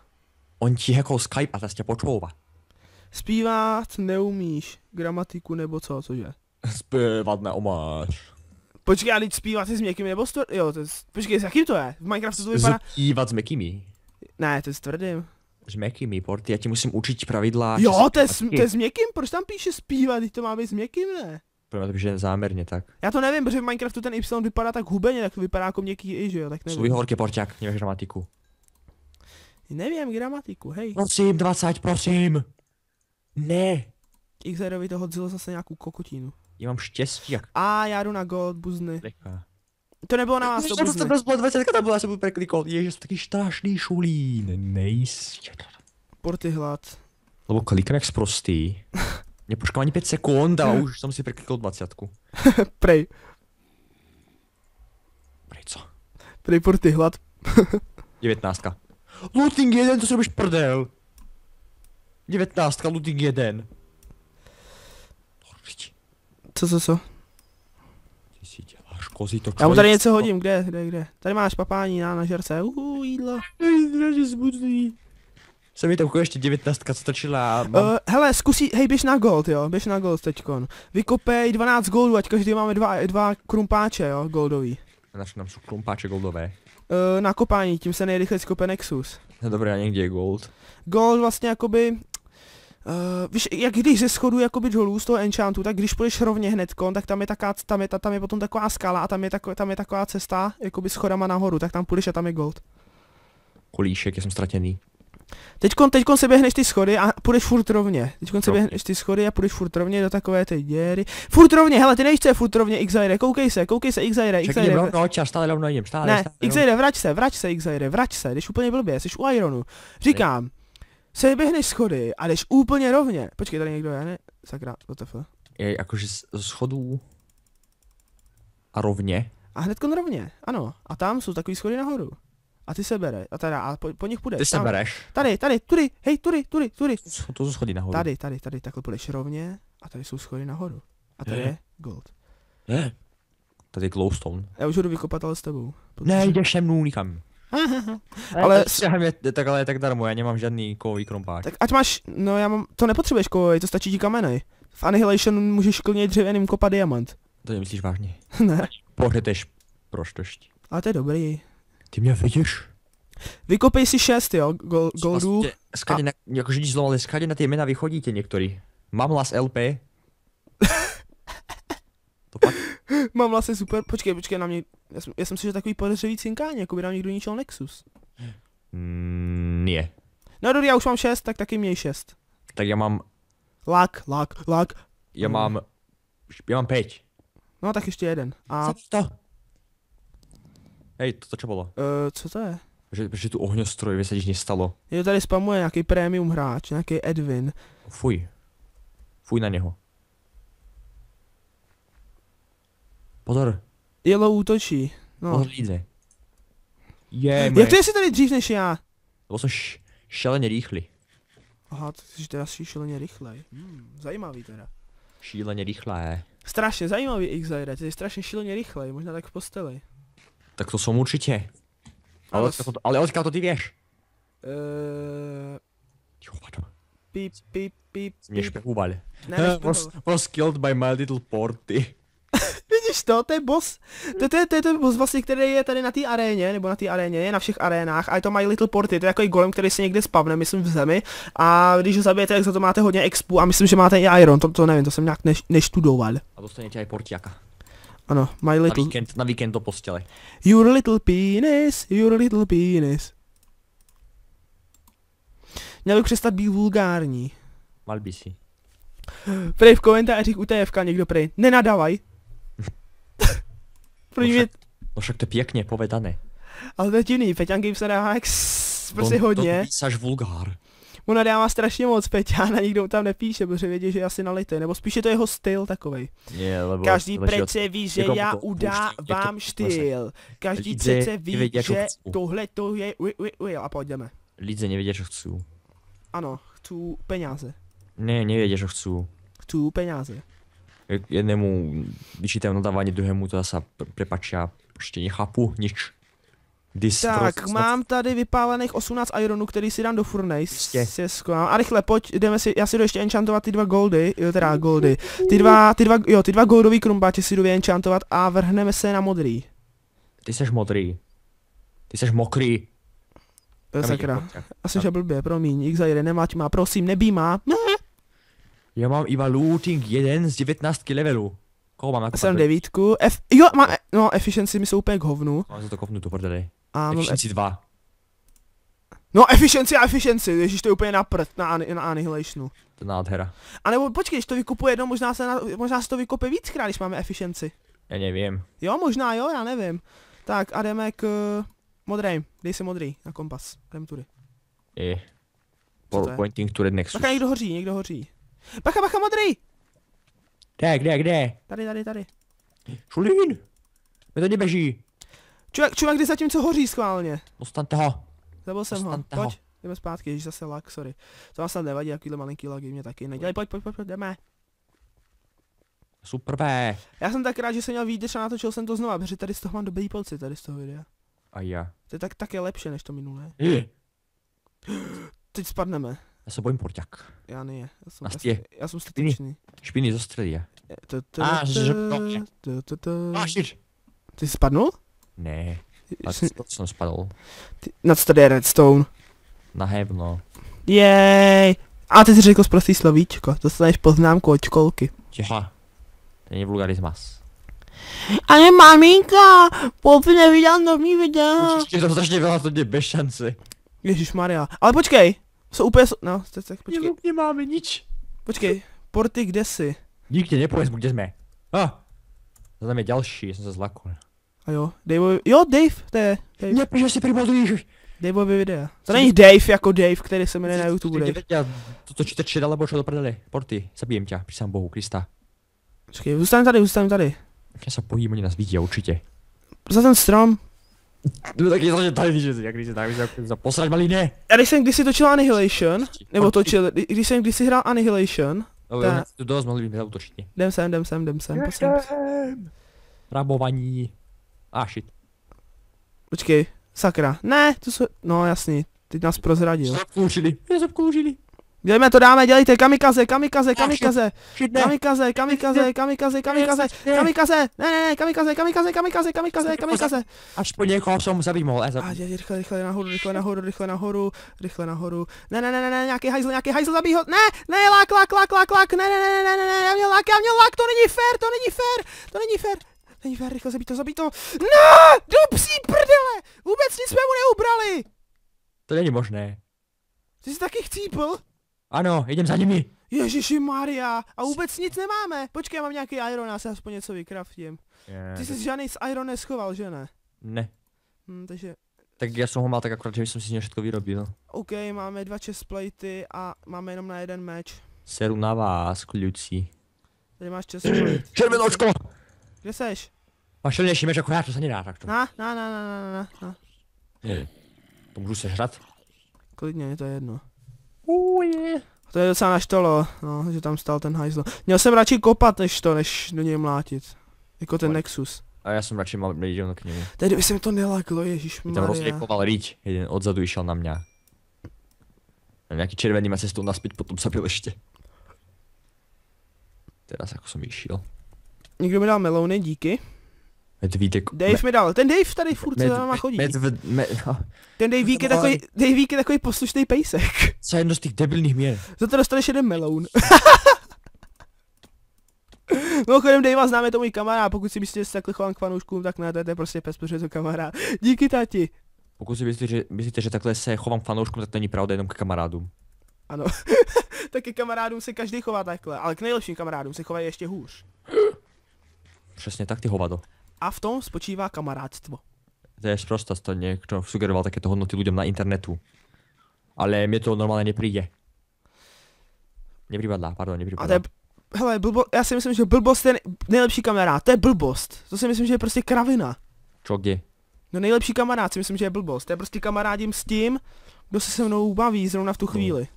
On ti hackol Skype a zase tě počouvá. Zpívat neumíš, gramatiku nebo co, cože? Zpívat neomáš. Počkej, a teď zpívat je s měkkými nebo s tvrdým? Jo, to je, počkej, s jakým to je? V Minecraftu to vypadá... Zpívat s měkkými. Ne, to je s tvrdým. S měkkými, porty, já ti musím učit pravidla... Jo, to je s měkkým, proč tam píše zpívat, teď to má být s měkkým, ne? Protože to píše záměrně, tak. Já to nevím, protože v Minecraftu ten Y vypadá tak hubeně, tak to vypadá jako měkký i, že jo, tak nevím. Svůj horký porťák, nevíš gramatiku. Nevím gramatiku, hej. Prosím, 20, prosím. Ne! Xerovi to hodzilo zase nějakou kokotínu. Já mám štěstí jak. A já jdu na gold buzny. Leka. To nebylo na vás to buzny. Já jsem to 20, tam byla, já jsem byl preklikol. Ježiš, jsem taky strašný šulín. Nejsi. Porty hlad. Lebo klikám jak zprostý. Mě počkám ani 5 sekund a už jsem si preklikol 20. Prej. Prej co? Prej porty hlad. 19. Looting 1, to si robíš prdel. 19, looting 1. Co? Ty si děláš kozy to člověk. Já mu tady něco hodím, kde? Tady máš papání na žerce, jídlo. se mi tam ještě 19 strčila. Mám... hele, zkusí, hej, běž na gold, jo, běž na gold teďkon. Vykopej 12 goldů, ať každý máme dva krumpáče, jo, goldový. Naši nám jsou krumpáče goldové. Na kopání, tím se nejrychleji skope Nexus. No dobré, a někde je gold. Gold vlastně jakoby... víš, jak když ze schodu jakoby dolů z toho enchantu, tak když půjdeš rovně hnedkon, tak tam je taká, tam je potom taková skala a tam je taková cesta, jakoby schodama nahoru, tak tam půjdeš a tam je gold. Kolíšek, já jsem ztratěný. Teďkon se běhneš ty schody a půjdeš furt rovně. Teďkon se běhneš ty schody a půjdeš furt rovně do takové té děry. Furt rovně, hele, ty nevíš, co je furt rovně, Ixajre, koukej se, Ixajre, Ixajre. Ne, Ixajre, vrať se, Ixajre, vrať se, jdeš úplně blbě, jsi u Ironu. Říkám, se běhneš schody a jdeš úplně rovně. Počkej, tady někdo je, ne? Sakra, WTF. Je jakože schodů a rovně. A hnedkon rovně, ano. A tam jsou takový schody nahoru. A ty se bere, a teda, a po nich půjdeš. Ty se bereš. Tady, tudy, hej, tudy. To jsou schody nahoru. Tady, takhle půjdeš rovně, a tady jsou schody nahoru. A tady je gold. Je. Tady je glowstone. Já už jdu vykopat, ale s tebou. Ne, jdeš se mnou nikam. Ale takhle tak darmo, já nemám žádný kovový krompáč. Tak ať máš, no já mám, to nepotřebuješ kovový, to stačí ti kamenej. V Annihilation můžeš klidně dřevěným kopat diamant. To nemyslíš vážně. Ne. Pohřeteš proštošť. Ale to je dobrý. Ty mě vidíš? Vykopej si 6, jo, goldů. Jakože když zlomali skladě na ty jména vychodíte některý. Mamla z LP. To pak? Mamla se super, počkej na mě, já jsem si že takový podezřivý cinkání, jako by nám někdo ničil Nexus. Ne. No dobrý, já už mám 6, tak taky měj 6. Tak já mám... Lak. Já mám 5. No tak ještě jeden. A... Hej, to čo bylo? Co to je? Že tu ohňostroj vysadíš nestalo. Jo, tady spamuje nějaký premium hráč, nějaký Edwin. Fuj. Fuj na něho. Pozor. Yellow útočí. No. Pozor jde. Jak to jsi tady dřív než já? To jsem šíleně rychlý. Aha, tak jsi teda šíleně rychlej. Zajímavý teda. Šíleně rychlé. Strašně zajímavý Xire, ty jsi strašně šíleně rychlej, možná tak v posteli. Tak to som určitě. Ale odkiaľ to ty vieš? Pip. Nešpekuval. Was killed by my little porty. Vidíš to je boss. To je ten boss vlastně, který je tady na té aréně, nebo na té aréně, je na všech arénách. A je to my little porty, to je takový golem, který se někde spavne, myslím v zemi. A když ho zabijete, tak za to máte hodně expu a myslím, že máte i iron, to nevím, to jsem nějak neštudoval. A dostanete i portiaka. Ano, my little... Na víkend do postele. Your little penis. Měl bych přestat být vulgární. Mal by si. Prej v komentářích u TFK někdo prej, nenadavaj. No však to je pěkně povedané. Ale to je divný, Peťan Games nadává jak prostě hodně. To jsi vulgár. Mu nadává strašně moc Peťan a nikdo tam nepíše, protože vědí, že je asi nalitej, nebo spíše to jeho styl takovej. Každý přece ví, že já udávám styl. Každý přece ví, že tohle to je a pojďme. Lidze nevědí, co chci. Ano, chci peníze. Ne, nevědí, co chci. Chci peníze. Jednému vyčítám nadávání, druhému to zase prepač, já prostě nechápu nic. Tak, mám tady vypálených 18 ironů, který si dám do furnace. A rychle, pojď, jdeme si, já si jdu ještě enchantovat ty dva goldy, jo, teda goldy. Ty dva goldový krumpáče si jdu vyenchantovat a vrhneme se na modrý. Ty seš modrý. Ty seš mokrý. Sakra. Asi že blbě, promiň, Xire, nemať má, prosím, nebýmá. Já mám iba looting 1 z 19 levelů. Koho mám na 9, jo, mám, no, efficiency mi jsou úplně k hovnu. Mám za to kovnu, to prdeli. Efficiency 2. No efficiency, ježiš, to je úplně na prd, na Annihilationu. To je nádhera. A nebo počkej, když to vykupuje jedno, možná se to vykope víckrát, když máme efficiency. Já nevím. Jo, možná jo, já nevím. Tak a jdeme k modrým, dej si modrý na kompas, jdem tudy. Pointing to red nexus. Bacha, někdo hoří. Bacha, modrý! Kde? Tady. Šulín! Mi tady beží. Čuvák, kde zatímco hoří schválně. Dostaňte ho. Zabil jsem ho. Pojď, jdeme zpátky, ježiš zase lag, sorry. To vás tam nevadí, jakýhle malinký lagy mě taky nedělají. Pojď, jdeme. Superbe. Já jsem tak rád, že jsem měl výdrž a natočil jsem to znova, protože tady z toho mám dobrý pocit, tady z toho videa. A já. To je tak je lepší než to minulé. Teď spadneme. Já se bojím porťák. Já ne, já jsem statečný. Špiny zastřelí je. A žrtnoče. Ty jsi spadnul? Ne. To jsem spadl. Nad tady je redstone. Na hebno. Jej. A ty jsi řekl zprostý slovíčko. Dostaneš poznámku od školky. Těha. To je vulgarismas. Ale maminka, pop nevydal nový video. Určitě to strašně vyhlasně bez šance. Ježišmarja, ale počkej. Jsou úplně no, stecek, počkej. Nemáme nič. Počkej, porty kde jsi? Nikdy nepojezdu, kde jsme. To tam je další, já jsem se zlakol. A jo, Dave, jo Dave, to je Dave. Nepíš, že si priboduješ. Daveovi videa. To není Dave jako Dave, který se jmenuje na YouTube Dave. Toto čteče dala bočo do prdele, porty, zabijem tě, přísám bohu, Krista. Počkej, zůstaň tady, zůstaň tady. Já se bojím, oni nás vidí, určitě. Za ten strom. No tak je strašně tajný, že si, jak když se tak posraď malý ne. Já když jsem kdysi točil Annihilation, nebo točil, když jsem kdysi hrál Annihilation. No to dost mohli být zautočit. Jdem sem. Rabovaní. Shit. Počkej, sakra. Ne, to jsou, no jasný, teď nás prozradil. Mě zapkoužili. Dělejme to, dáme, dělejte, kamikaze, kamikaze. Až po někoho jsem zabím, ale rychle nahoru, ne, nějaký hajzl, zabij ho, ne, lak, ne, já měl lak, to není fér. Není fér, rychle zabij to. No, do psí prdele, vůbec nic jsme mu neubrali. To není možné. Ty jsi taky chcípl? Ano, jdem za nimi. Ježiši Maria, a vůbec nic nemáme. Počkej, já mám nějaký iron, já se aspoň něco vycraftím. Ty jsi žádný z iron neschoval, že ne? Ne. Takže... Tak já jsem ho mal tak akorát, že jsem si všechno vyrobil. OK, máme 2 chestplaty a máme jenom na 1 meč. Seru na vás, kluci. Tady máš chestplate. Červenočko! Kde seš? Máš silnější meč jako já, to se nedá takto. Na. To můžu sežrat? Klidně, to je jedno. To je docela naštalo, no, že tam stál ten hajzlo. Měl jsem radši kopat než do něj mlátit. Jako ten Nexus. A já jsem radši mal jel k němu. Tady by se mi to nelaklo, ježišmarja. Tam rozděkoval rýč, jeden odzadu šel na mě. Na nějaký červený má cestou naspět, potom zabil ještě. Teraz jako jsem šel. Někdo mi dal melouny, díky. Medvídek. Dave mi dal, ten Dave tady furt se tam chodí. Ten Davík je takový poslušný pejsek. Co je jedno z těch debilných měn. Za to dostaneš jeden meloun. Mimochodem Davea známe, to můj kamarád, pokud si myslíte, že se takhle chovám k fanouškům, tak ne, to je prostě pes, protože je to kamarád. Díky tati. Pokud si myslíte, že takhle se chovám k fanouškům, tak to není pravda, jenom k kamarádům. Ano, taky kamarádům se každý chová takhle, ale k nejlepším kamarádům se chovají ještě hůř. Přesně tak, ty hovado. A v tom spočívá kamarádstvo. To je sprostost, to někdo sugeroval také to hodnoty lidem na internetu. Ale mě to normálně nepřijde. Nepřipadla. Hele, já si myslím, že blbost je nejlepší kamarád, to je blbost. To si myslím, že je prostě kravina. Čo, kde? No nejlepší kamarád si myslím, že je blbost. To je prostě kamarádím s tím, kdo se se mnou baví zrovna v tu chvíli.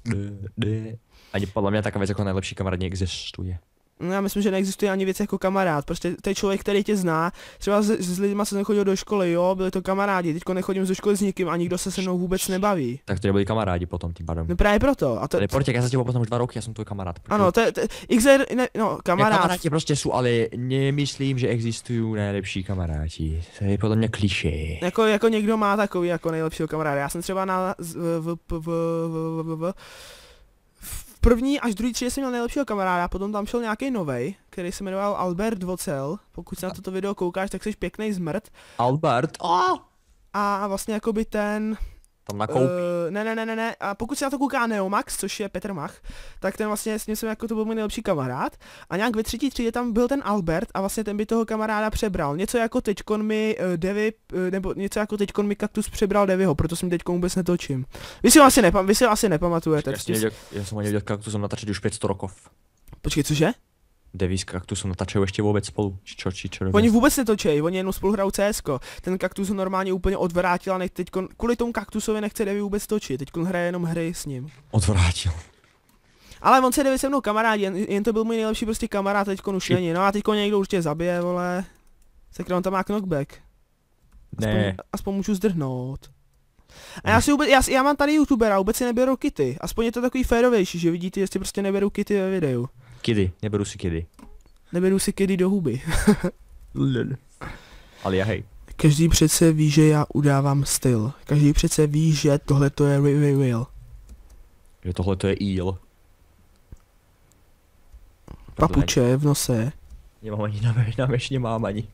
Ani podle mě taková věc jako nejlepší kamarád neexistuje. No já myslím, že neexistuje ani věc jako kamarád, prostě to je člověk, který tě zná, třeba s lidma jsem nechodil do školy, jo, byli to kamarádi, teďko nechodím ze školy s nikým a nikdo se se mnou vůbec nebaví. Tak to nebyli kamarádi potom tím pádem. No právě proto. A to... Portěk, já se s tebou poznám už 2 roky, já jsem tvůj kamarád. Protože... Ano, to je, Ixajr, ne, no, kamarád. Kamarádi prostě jsou, ale nemyslím, že existují nejlepší kamarádi, to je podle mě klišé. Jako někdo má takový jako nejlepšího kamaráda, já jsem třeba na... První až druhý třídě jsem měl nejlepšího kamaráda, potom tam šel nějaký novej, který se jmenoval Albert Vocel. Pokud se na toto video koukáš, tak jsi pěkný zmrt. Albert? A vlastně jakoby ten... Tam nakoupí. Ne, a pokud se na to kouká Neomax, což je Petr Mach, tak ten vlastně s ním jsem jako to byl můj nejlepší kamarád. A nějak ve 3. třídě tam byl ten Albert a vlastně ten by toho kamaráda přebral. Něco jako teďkon mi Devi, nebo něco jako teďkon mi Kaktus přebral Deviho, proto jsem teďkon vůbec netočím. Vy si ho asi nepamatujete. Já jsem ho nevěděl, Kaktusem natáčet už 500 rokov. Počkej, cože? Devi s Kaktusem natáčejí ještě vůbec spolu. Oni vůbec netočejí, oni jenom spolu hrajou CSko. Ten Kaktus ho normálně úplně odvrátil a teď kvůli tomu Kaktusovi nechce Devi vůbec točit. Teď hraje jenom hry s ním. Odvrátil. Ale on se Devi se mnou kamarádi, jen to byl můj nejlepší prostě kamarád, teď už není. No a teď někdo určitě zabije, vole. Sakra, on tam má knockback. Aspoň můžu zdrhnout. A já si vůbec, já mám tady youtubera, vůbec si neberu kitty. Aspoň je to takový férovější, že vidíte, že si prostě neberu kitty ve videu. Kitty, neberu si kitty. Neberu si kitty do huby. Ale já hej. Každý přece ví, že já udávám styl. Každý přece ví, že tohle to je real. Že tohle to je eel. Papuče v nose. Nemám ani na věž, nemám ani.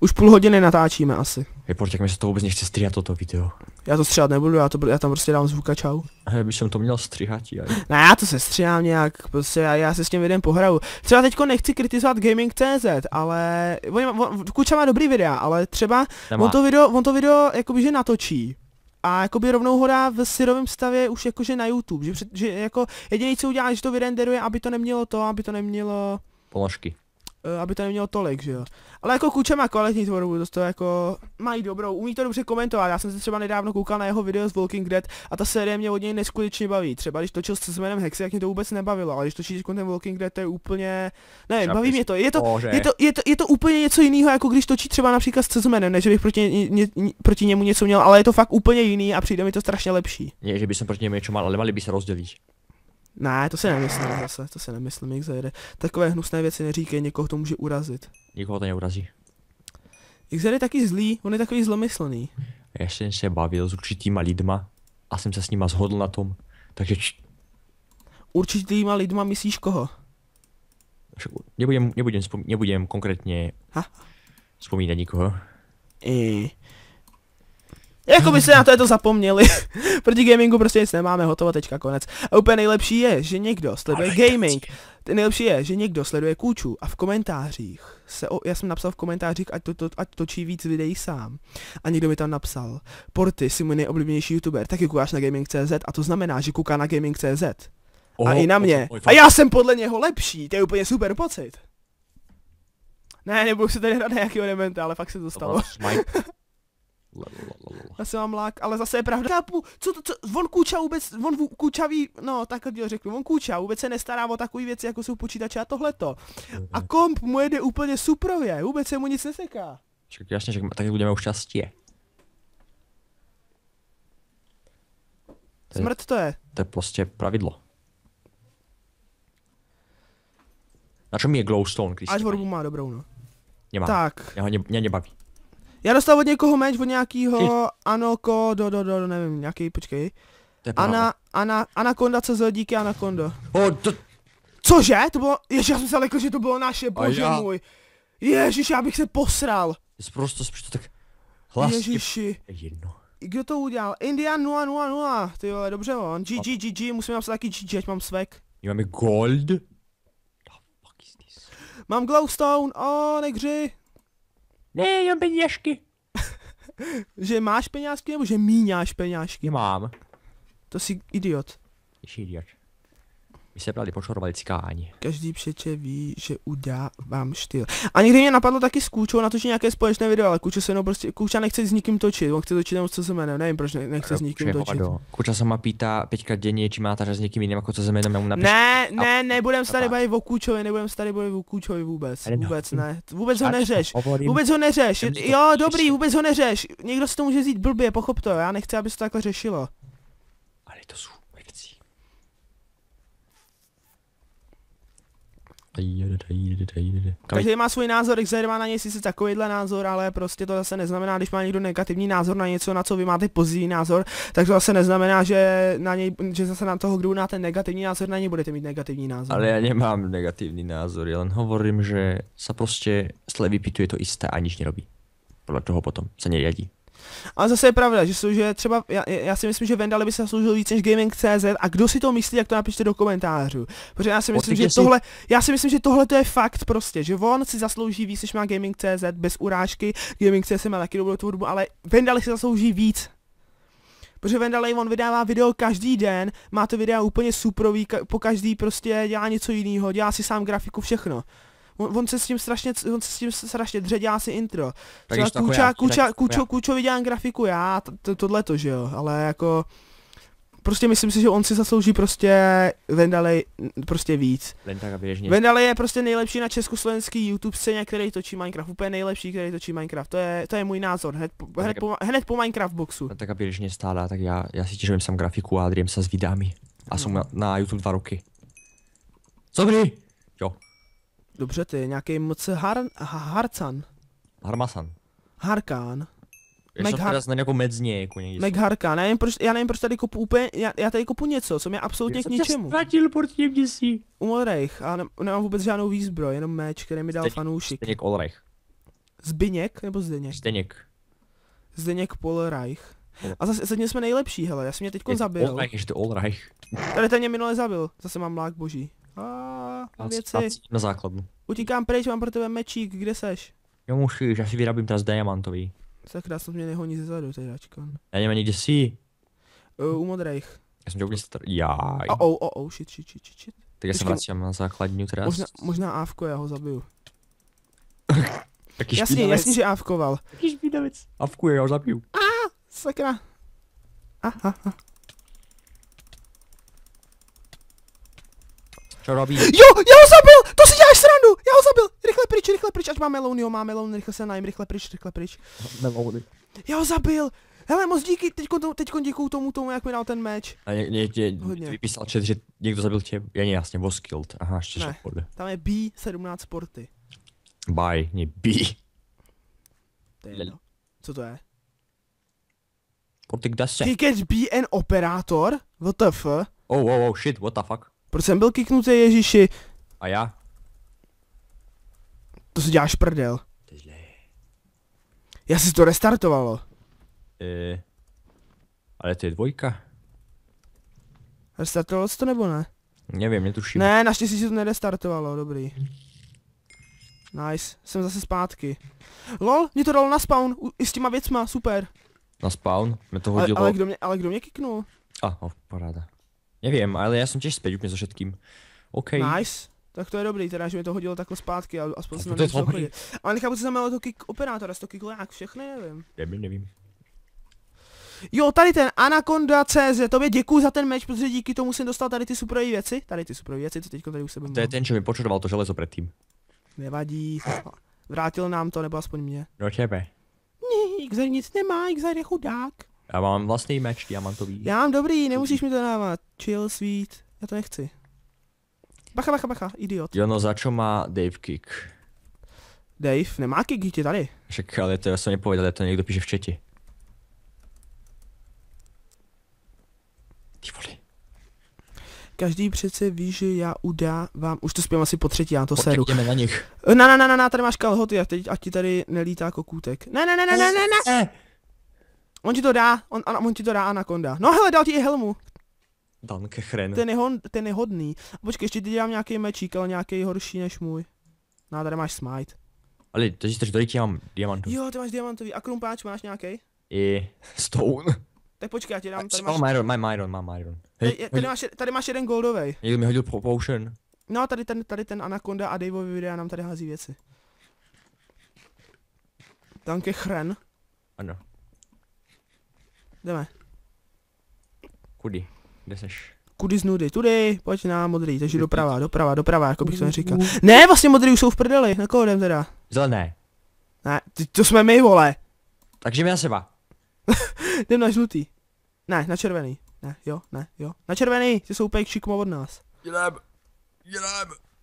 Už půl hodiny natáčíme asi. Hej, pojď, jak mi se to vůbec nechce stříhat toto video. Já to stříhat nebudu, já tam prostě dám zvuka čau. Hej, bych jsem to měl stříhat, já. Ne, já to se stříhám nějak, prostě já se s tím videem pohraju. Třeba teďko nechci kritizovat Gaming.cz, ale... Kuča má dobrý videa, ale třeba on to video jakoby že natočí. A jakoby rovnou ho dá v syrovém stavě už jakože na YouTube, že jako jediný co udělá, že to vyrenderuje, aby to nemělo to, aby to nemělo... Položky. Aby to nemělo tolik, že jo. Ale jako Kuča má kvalitní tvorbu, to jako mají dobrou, umí to dobře komentovat. Já jsem se třeba nedávno koukal na jeho video z Walking Dead a ta série mě od něj neskutečně baví. Třeba když točil s Czezmenem Hexy, jak mě to vůbec nebavilo, ale když točíš ten Walking Dead, to je úplně... Nevím, baví mě to. Je to úplně něco jiného, jako když točí třeba například s Czezmenem, ne že bych proti němu něco měl, ale je to fakt úplně jiný a přijde mi to strašně lepší. Ne, že bych proti němu něco mal, ale mali by se rozdělit. Ne, to si nemyslím zase, to si nemyslím, jak Xire. Takové hnusné věci neříkej, někoho to může urazit. Nikoho to neurazí. Xire je taky zlý, on je takový zlomyslný. Já jsem se bavil s určitýma lidma a jsem se s nima shodl na tom, takže... Určitýma lidma myslíš koho? Nebudem konkrétně vzpomínat nikoho. Jako by se na to zapomněli. Proti gamingu prostě nic nemáme, hotovo, tečka, konec. A úplně nejlepší je, že někdo sleduje gaming. Nejlepší je, že někdo sleduje Kuču a v komentářích se já jsem napsal v komentářích, ať točí víc videí sám. A někdo mi tam napsal, Porty, jsi můj nejoblíbenější youtuber, taky koukáš na Gaming.cz a to znamená, že kouká na Gaming.cz. A i na mě. A já jsem podle něho lepší, to je úplně super pocit. Ne, nebudu se tady hrát nějakého dementa, ale fakt se to stalo. Já se mám lák, ale zase je pravda. Chápu, on Kuča vůbec, no takhle řeknu, on Kuča vůbec se nestará o takové věci, jako jsou počítače a tohleto. A komp mu jede úplně suprově, vůbec se mu nic neseká. Jasně, že taky budeme už šťastí. Smrt to je. To je prostě pravidlo. Na čem je glowstone, když až vorbu má dobrou, no. Nemám, tak. Mě nebaví. Já dostal od někoho meč, od nějakýho nevím, nějaký, počkej. Anakonda.cz, díky Anakondo. Cože? To bylo, ježiš, já jsem se lekl, že to bylo naše, bože můj. Ježiš, já bych se posral. Jsi prostě tak hlasně. Ježiši. Jedno. Kdo to udělal? Indian 000, ty vole, dobře on. GG, musím napsat taky GG, ať mám svek. Máme gold? Mám glowstone, negři. Ne, jenom peněžky. Že máš peněžky nebo že míňáš peněžky? Mám. To jsi idiot. Jsi idiot. My se právě počorovali cikání. Každý přece ví, že udávám styl. A někdy mě napadlo taky s Kůčou natočit nějaké společné video, ale Kůča se jenom prostě, Kůča nechce s nikým točit, on chce točit jenom s Czezmenem, nevím proč nechce s nikým točit. Kůča sama pýtá 5krát denně, či má taře s někým jiným jako Czezmenem, nebo napiš. Ne, nebudem se tady bavit o Kůčovi, nebudem se tady bavit o Kůčovi vůbec ne. Vůbec ho neřeš. Vůbec ho neřeš. Jo, dobrý, vůbec ho neřeš. Někdo si to může vzít blbě, pochop to, já nechci, aby se to takhle řešilo. Ale to jsou každý má svůj názor, Xire má na něj sice takovýhle názor, ale prostě to zase neznamená, když má někdo negativní názor na něco, na co vy máte pozitivní názor, tak to zase neznamená, že na něj, že zase na toho, kdo má ten negativní názor, na něj budete mít negativní názor. Ale já nemám negativní názor, já len hovorím, že se prostě sle vypituje to isté a nič nerobí. Podle toho potom se nejedí. Ale zase je pravda, že třeba, já si myslím, že Vendali by se zasloužil víc než Gaming.cz a kdo si to myslí, jak to napište do komentářů. Protože já si myslím, že tohle, to je fakt prostě, že on si zaslouží víc, než má Gaming.cz, bez urážky, Gaming.cz má taky dobrou tvorbu, ale Vendali si zaslouží víc. Protože Vendali, on vydává video každý den, má to videa úplně suprový, po každý prostě dělá něco jiného, dělá si sám grafiku, všechno. On se s tím strašně dře, dělá si intro. Třeba Kučovi dělám grafiku já, tohleto, že jo, ale jako... Prostě myslím si, že on si zaslouží prostě Vendali prostě víc. Vendali je prostě nejlepší na československý YouTube scéně, který točí Minecraft. Úplně nejlepší, který točí Minecraft. To je můj názor. Hned po Minecraft boxu. Tak a běžně stále, tak já si těžím sám grafiku a adriem se s videami. A jsem na YouTube 2 roky. Dobrý! Jo. Dobře ty, nějaký moc Harcan. Harmasan. Harkán. Harkán, já nevím proč tady kopu úplně, já tady kopu něco, co mě absolutně k ničemu. Ztratil portně měsí. Olrejch, a nemám vůbec žádnou výzbroj, jenom meč, který mi dal fanoušik. Zdeněk Olrejch. Zbyněk nebo Zdeněk? Zdeněk. Zdeněk Polrejch. A zase jsme nejlepší, hele, já jsem mě teďkon zabil. Olrejch, ještě Olrejch. Tady ten mě minule zabil, zase mám lák boží. A věci. Na základnu. Utíkám pryč, mám pro tebe mečík, kde seš? Jo musíš, já si vyrábím teraz diamantový. Sakra, snad mě nehoní ze zadu teď, račkon. Já nevím ani kde jsi. U modrejch. Já jsem tě úplně jaj. Oh, shit. Tak já se vracím na základní teraz. Možná Ávko, já ho zabiju. Taky jasně, že Ávkoval. Taky špínavec. Ávku, já ho zabiju. Sakra. Aha. Co robíš? Jo, já ho zabil! To si děláš srandu! Já ho zabil! Rychle pryč, ať máme loun, jo, máme loun, rychle se najím, rychle pryč. Já ho zabil! Hele, moc díky, teďko děkuju tomu, jak mi dal ten meč. A hodně. Vypísal chat, že někdo zabil tě, je jasně, was killed, aha, ještě ne, tam je B17 sporty. Bye, ne B. To je jedno. Co to je? Porty kde se? Ticket B an operátor? What the f? Oh, shit, what the fuck? Proč jsem byl kiknutý, Ježíši? A já? To si děláš prdel. Já si to restartovalo. Ale to je 2. Restartovalo se to nebo ne? Nevím, netuším. Ne, naštěstí si to nerestartovalo, dobrý. Nice, jsem zase zpátky. LOL, mě to dalo na spawn, i s těma věcma, super. Na spawn? Mě to hodilo. Ale kdo mě kiknul? Paráda. Nevím, ale já jsem těž zpět úplně so všetkým. OK. Nice. Tak to je dobrý, teda, že mi to hodilo takhle zpátky a aspoň jsem nemusel chodit. Ale nechápu, co znamenalo to kick operátora, jestli to kicklo nějak všechny, nevím. Nevím. Jo, tady ten Anakonda.cz, tobě děkuju za ten meč, protože díky tomu jsem dostal tady ty superové věci, co teďko tady u sebe mám. To je ten, co mi počudoval to železo předtím. Nevadí. Vrátil nám to, nebo aspoň mě. Do tebe. Ne, Xire nic nemá, Xire je chudák. Já mám vlastní meč, diamantový. Já mám dobrý, nemusíš mi to dávat. Chill, sweet, já to nechci. Bacha, idiot. Jo, no za čo má Dave kick? Dave nemá kick, jít je tady. Však, ale to já jsem nepověděl, to někdo píše v chati. Ty vole. Každý přece ví, že já udávám. Už to zpívám asi po třetí, já to seru. Na nich. Na, tady máš kalhoty, ať ti tady nelítá kokůtek. Ne. On ti to dá Anakonda. No hele, dal ti i helmu. Danke chren. Ten je hodný. Počkej, ještě ti dělám nějaký mečík, ale nějaký horší než můj. No, tady máš smite. Ale to si tady ti mám diamantový. Jo, ty máš diamantový. A krumpáč máš nějaký? I stone. Tak počkej, já ti dám, tady máš... Mám iron. Tady máš jeden goldovej. Někdo mi hodil potion. No, tady ten Anakonda a Daveovi videa nám tady hází věci. Danke chren. Ano. Jdeme. Kudy? Kde seš? Kudy z nudy? Tudy, pojď na modrý, takže doprava, jako bych to neříkal. Ne, vlastně modrý už jsou v prdeli, na koho jdem teda? Zelené. Ne, to jsme my, vole. Takže mi na seba. Jdem na žlutý. Ne, na červený. Ne, jo. Na červený, ty jsou úplně šikmo od nás. Jdem.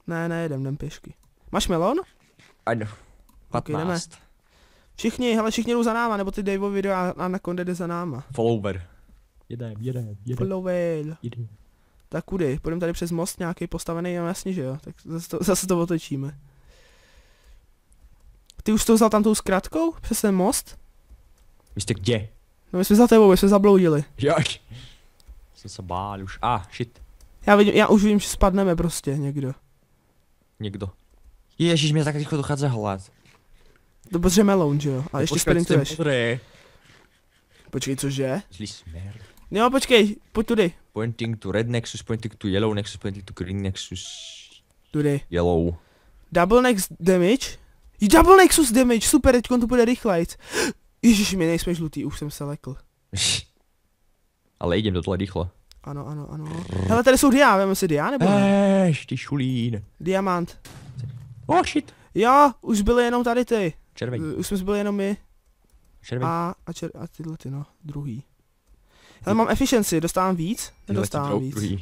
Ne, jdem pěšky. Máš melon? Ano, 15. Okay, všichni jdou za náma, nebo ty Dave'o video a na konde jde za náma. Follower. Jedem. Follower. Tak kudy, půjdeme tady přes most nějaký postavený, no jasně, že jo, tak zase to otočíme. Ty už to vzal tam tou zkratkou? Přes ten most? Vy jste kde? No my jsme za tebou, my jsme zabloudili. Jak? Jsem se bál už, shit. Já už vím, že spadneme prostě někdo. Ježíš, mě tak rychle dochází hlad. To protože meloun, že jo? A ještě sprintuješ. Počkej, cože? Zlý směr. Jo, počkej, pojď tudy. Pointing to red nexus, pointing to yellow nexus, pointing to green nexus. Tudy. Yellow. Double nex damage? Double nexus damage, super, teďkon to bude rychlejc. Ježiši, my nejsme žlutý, už jsem se lekl. Ale jdem do tohle rychle. Ano, ano, ano. Hele, tady jsou dia, veme si dia, nebo ne? Ty šulín. Diamant. Oh shit. Jo, už byly jenom tady ty. Červený. Už jsme byli jenom my. Červený. A tyhle ty, no, druhý. Hele, mám efficiency, dostávám víc? Nedostávám víc.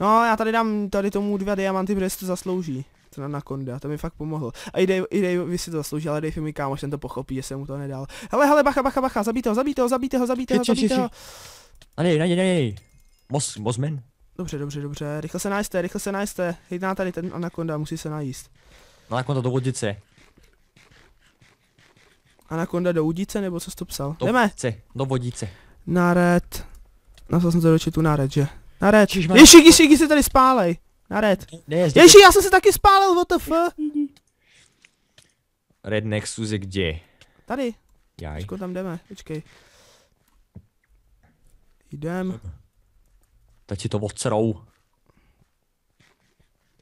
No, já tady dám tady tomu 2 diamanty, protože si to zaslouží. To na Anakonda, to mi fakt pomohlo. A i Dave si to zaslouží, ale Dave mi kámoš, ten to pochopí, že jsem mu to nedal. Hele, hele, bacha, bacha, bacha, zabijte ho, zabijte ho, zabijte ho, zabijte ho, zabijte ho. A nej. Mozmen. Dobře, dobře, dobře, rychle se najste, rychle se najste. Chytná tady ten Anakonda, musí se najíst. Anakonda do vodice. Anakonda do udice, nebo co jsi to psal? Jdeme. Do vodice. Nared. Napsal jsem to do četu, nared, že? Nared. Ježíši, se tady spálej. Nared. Ježíši, já jsem se taky spálil, WTF. Red Nexus je kde? Tady. Jaj. Počko, tam jdeme, počkej. Jdem. Teď si to odcerou.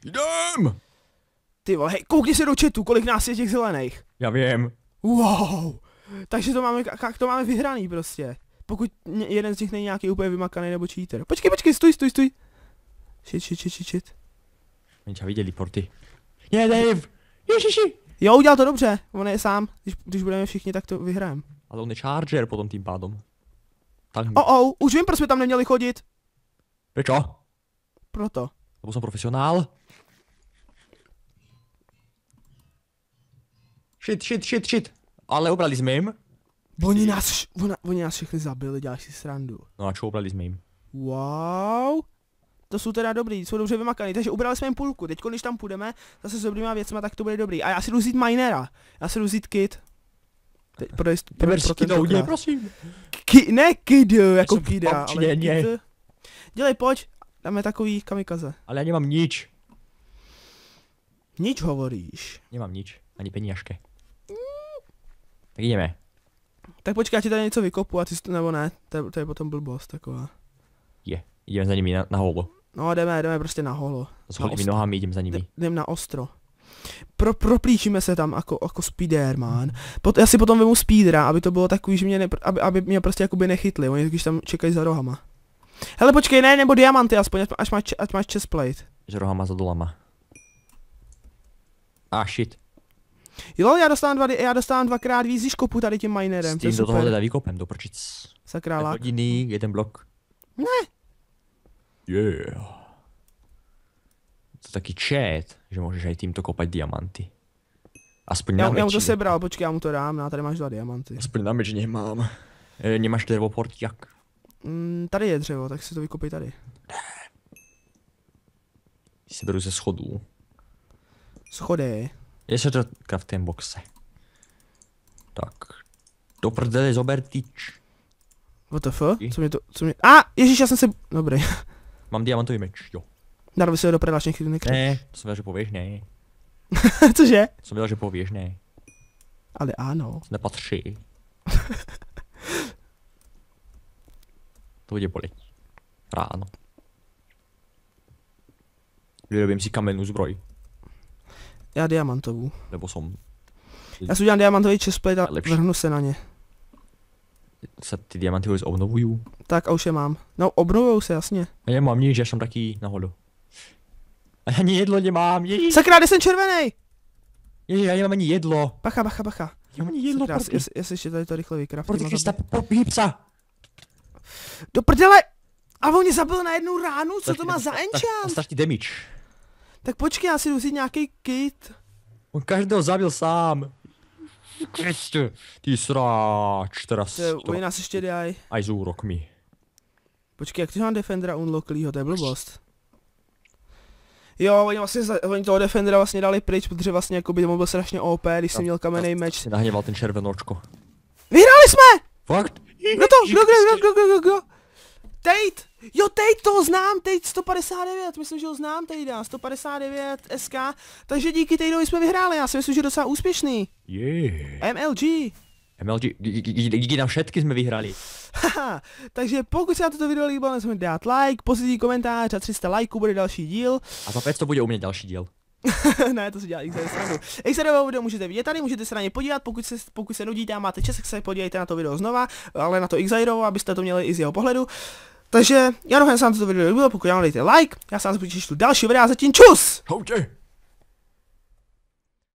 Jdem! Ty vole, hej, koukni se do četu, kolik nás je těch zelených. Já vím. Wow, takže to máme vyhraný prostě, pokud jeden z nich není nějaký úplně vymakaný nebo cheater. Počkej, stoj. Shit. Oni tě viděli, porty. Ne, Dave, ježiši. Jo, udělal to dobře, on je sám, když budeme všichni, tak to vyhrajeme. Ale on je charger potom tím pádom. Tak. Už vím, proč jsme tam neměli chodit. Prečo? Proto. Nebo jsem profesionál. Shit. Ale obrali jsme jim. Oni nás všechny zabili, děláš si srandu. No a čo, obrali jsme jim. Wow. To jsou teda dobrý, jsou dobře vymakaný, takže ubrali jsme jim půlku. Teď když tam půjdeme, zase s dobrýma věcma, tak to bude dobrý. A já si jdu vzít minera. Já si jdu vzít kit. Teď prosím. Ne kid, jako kida, ale kit. Dělej, pojď. Dáme takový kamikaze. Ale já nemám nič. Nič hovoríš. Nemám nič, ani penížky. Tak jdeme. Tak počkej, já ti tady něco vykopu a ty to nebo ne, to je potom blbost taková. Je, jdeme za nimi na holo. No jdeme prostě na holo. S holými nohami jdeme za nimi. Jdeme na ostro. Proplíčíme se tam jako Spiderman. Já si potom vemu speedra, aby to bylo takový, že aby mě prostě jakoby nechytli, oni když tam čekají za rohama. Hele počkej, ne, nebo diamanty aspoň, ať máš chestplate. Že rohama za dolama. Ah shit. Jo, já dostávám 2x víc, když kopu tady tím minerem. S tím do toho teda vykopem, do prčic. Sakrála. Hodiny, jeden blok. Ne. Yeah. To taky chat, že můžeš aj tímto kopat diamanty. Aspoň na meči. Já mu to sebral, počkej, já mu to dám, no, tady máš 2 diamanty. Aspoň na meč nemám. Nemáš dřevo portiak? Tady je dřevo, tak si to vykopej tady. Seberu ze schodů. Schody. Ještě do crafting boxe. Tak. Do prdele zober tyč. WTF? Co mě... Ježíš, já jsem se... Dobrý. Mám diamantový meč, jo. Narvi se ho do predlačných chytných. Ne, to jsem věděl, že pověš, ne. Cože? Jsem věděl, že pověš, ne. Ale ano. Nepatří. To bude bolet. Ráno. Vyrobím si kamennou zbroj. Já diamantovou. Nebo som. Já si udělám diamantový chestplate a vrhnu se na ně. Se ty diamanty vůbec obnovují? Tak a už je mám. No obnovují se, jasně. Já nemám nic, já jsem taky nahodu. A já ani jedlo nemám, ježí. Sakra, kde jsem červený! Ježí, já nemám ani jedlo. Bacha. Já nemám ani jedlo, proto. Já si ještě tady to rychle vykraftím. Proto Krista, popí psa! Do prdele! A on mě zabil na jednu ránu, co to má za enchant? Strašný damage. Tak počkej, já si jdu vzít nějaký kit. On každého zabil sám. Kriste, ty sráč, teraz to. Oni nás ještě dělají. Aj z úrok mi. Počkej, jak ty mám Defendera unlocklýho, to je blbost. Jo, oni toho Defendera vlastně dali pryč, protože vlastně jako by tomu byl strašně OP, když jsem měl kamenný meč. Se nahněval ten červenoučko. Vyhráli jsme! Fakt? Kdo? Tate! Jo, Tate, toho znám, Tate 159, myslím, že ho znám, Tate, 159 SK, takže díky Tateovi jsme vyhráli, já si myslím, že je docela úspěšný. Yeah. MLG, díky na všetky jsme vyhráli. Haha, takže pokud se vám toto video líbilo, nezapomeňte dát like, pozitivní komentář a 300 lajků bude další díl. A za 500 bude u mě další díl. Ne, to se dělá Xire srandu. Xire video můžete vidět tady, můžete se na ně podívat, pokud se nudíte a máte čas, tak se podívejte na to video znova, ale na to Xire, abyste to měli i z jeho pohledu. Takže já doufám, že se vám toto video líbilo, pokud ano, dejte like, já se vám zase těším další videa, zatím čus!